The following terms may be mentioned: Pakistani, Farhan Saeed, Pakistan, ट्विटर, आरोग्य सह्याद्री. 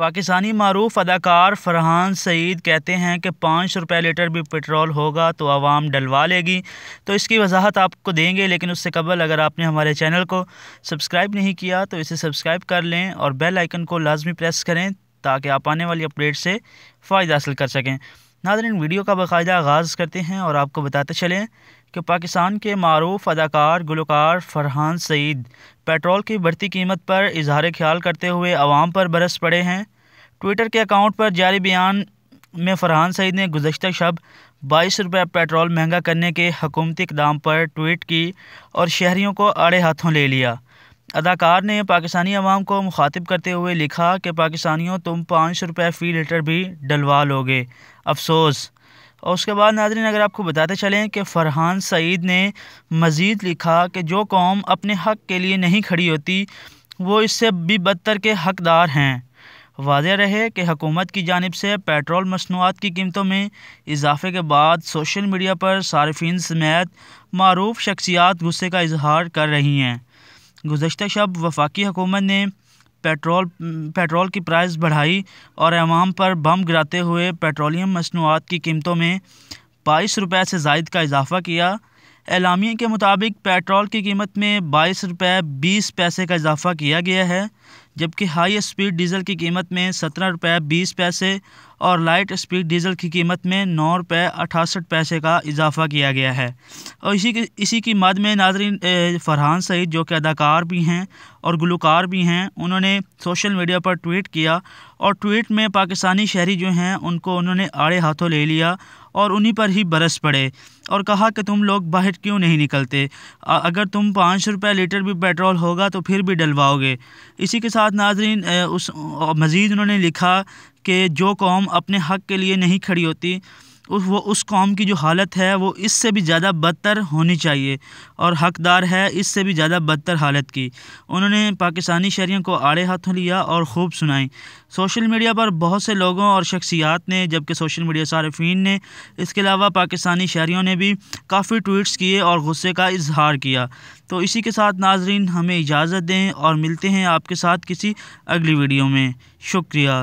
पाकिस्तानी मरूफ अदाकार फरहान सईद कहते हैं कि 5 रुपये लीटर भी पेट्रोल होगा तो आवाम डलवा लेगी। तो इसकी वजाहत आपको देंगे, लेकिन उससे कबल अगर आपने हमारे चैनल को सब्सक्राइब नहीं किया तो इसे सब्सक्राइब कर लें और बेल आइकन को लाजमी प्रेस करें ताकि आप आने वाली अपडेट से फ़ायदा हासिल कर सकें। नाज़रीन, वीडियो का बाकायदा आगाज़ करते हैं और आपको बताते चलें कि पाकिस्तान के मारूफ अदाकार गुलकार फरहान सईद पेट्रोल की बढ़ती कीमत पर इजहार ख्याल करते हुए आवाम पर बरस पड़े हैं। ट्विटर के अकाउंट पर जारी बयान में फरहान सईद ने गुज़श्ता शब 22 रुपये पेट्रोल महंगा करने के हुकूमती इक़दाम पर ट्वीट की और शहरियों को आड़े हाथों ले लिया। अदाकार ने पाकिस्तानी अवाम को मुखातिब करते हुए लिखा कि पाकिस्तानियों तुम 5 रुपये फ़ी लीटर भी डलवा लोगे, अफसोस। और उसके बाद नाज़रीन अगर आपको बताते चलें कि फ़रहान सईद ने मज़ीद लिखा कि जो कौम अपने हक़ के लिए नहीं खड़ी होती वो इससे भी बदतर के हक़दार हैं। वाज़ह रहे कि हुकूमत की जानिब से पेट्रोल मसनूआत की कीमतों में इजाफे के बाद सोशल मीडिया पर सार्फिन समेत मारूफ शख्सियात गुस्से का इजहार कर रही हैं। गुज़श्ता शब वफाकी हुकूमत ने पेट्रोल की प्राइस बढ़ाई और आवाम पर बम गिराते हुए पेट्रोलियम मसनूआत की कीमतों में 22 रुपये से ज़ायद का इजाफा किया। एलामिया के मुताबिक पेट्रोल की कीमत में 22 रुपये 20 पैसे का इजाफा किया गया है, जबकि हाई स्पीड डीज़ल की कीमत में 17 रुपये 20 पैसे और लाइट स्पीड डीज़ल की कीमत में 9 रुपये 68 पैसे का इजाफा किया गया है। और इसी की मद में नाज़रीन फरहान सईद जो कि अदाकार भी हैं और गुलकार भी हैं, उन्होंने सोशल मीडिया पर ट्वीट किया और ट्वीट में पाकिस्तानी शहरी जो हैं उनको उन्होंने आड़े हाथों ले लिया और उन्हीं पर ही बरस पड़े और कहा कि तुम लोग बाहर क्यों नहीं निकलते, अगर तुम 5 रुपये लीटर भी पेट्रोल होगा तो फिर भी डलवाओगे। इसी के साथ नाज़रीन उस मज़ीद उन्होंने लिखा कि जो कौम अपने हक़ के लिए नहीं खड़ी होती उस कौम की जो हालत है वो इससे भी ज़्यादा बदतर होनी चाहिए और हक़दार है इससे भी ज़्यादा बदतर हालत की। उन्होंने पाकिस्तानी शहरियों को आड़े हाथों लिया और खूब सुनाई। सोशल मीडिया पर बहुत से लोगों और शख्सियात ने, जबकि सोशल मीडिया सार्फिन ने, इसके अलावा पाकिस्तानी शहरियों ने भी काफ़ी ट्वीट्स किए और गुस्से का इजहार किया। तो इसी के साथ नाज़रीन हमें इजाज़त दें और मिलते हैं आपके साथ किसी अगली वीडियो में। शुक्रिया।